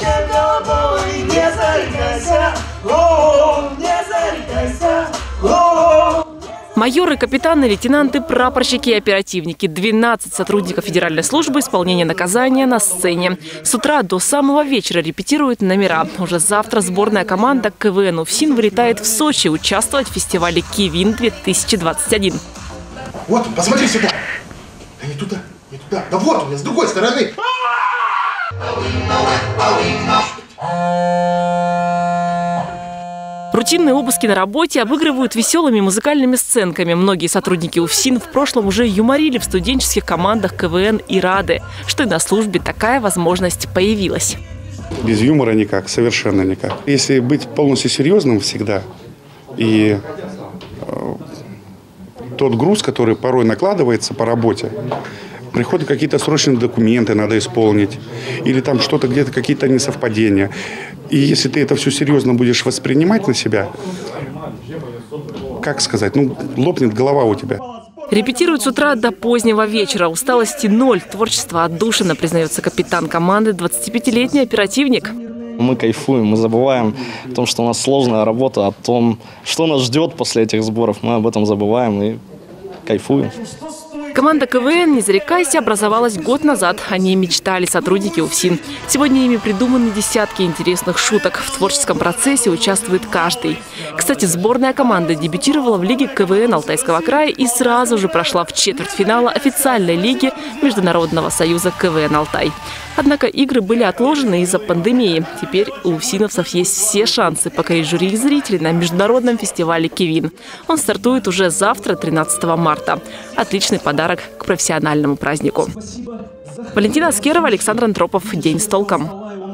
вечер голубой, не зарекайся, о-о-о, не зарекайся, о-о-о. Майоры, капитаны, лейтенанты, прапорщики и оперативники. 12 сотрудников Федеральной службы исполнения наказания на сцене. С утра до самого вечера репетируют номера. Уже завтра сборная команда КВН УФСИН вылетает в Сочи участвовать в фестивале Кивин-2021. Вот, посмотри сюда. Да не туда, не туда. Да вот, у меня с другой стороны. Рутинные обыски на работе обыгрывают веселыми музыкальными сценками. Многие сотрудники УФСИН в прошлом уже юморили в студенческих командах КВН и рады, что и на службе такая возможность появилась. Без юмора никак, совершенно никак. Если быть полностью серьезным всегда, и тот груз, который порой накладывается по работе, приходят какие-то срочные документы, надо исполнить, или там что-то где-то, какие-то несовпадения. И если ты это все серьезно будешь воспринимать на себя, как сказать, ну, лопнет голова у тебя. Репетируют с утра до позднего вечера. Усталости ноль, творчество отдушина, признается капитан команды, 25-летний оперативник. Мы кайфуем, мы забываем о том, что у нас сложная работа, о том, что нас ждет после этих сборов. Мы об этом забываем и кайфуем. Команда КВН «Не зарекайся» образовалась год назад. О ней мечтали сотрудники УФСИН. Сегодня ими придуманы десятки интересных шуток. В творческом процессе участвует каждый. Кстати, сборная команда дебютировала в лиге КВН Алтайского края и сразу же прошла в четвертьфинал официальной лиги Международного союза КВН «Алтай». Однако игры были отложены из-за пандемии. Теперь у уфсиновцев есть все шансы покорить жюри и зрителей на международном фестивале «Кивин». Он стартует уже завтра, 13 марта. Отличный подарок к профессиональному празднику. Валентина Аскерова, Александр Антропов. День с толком.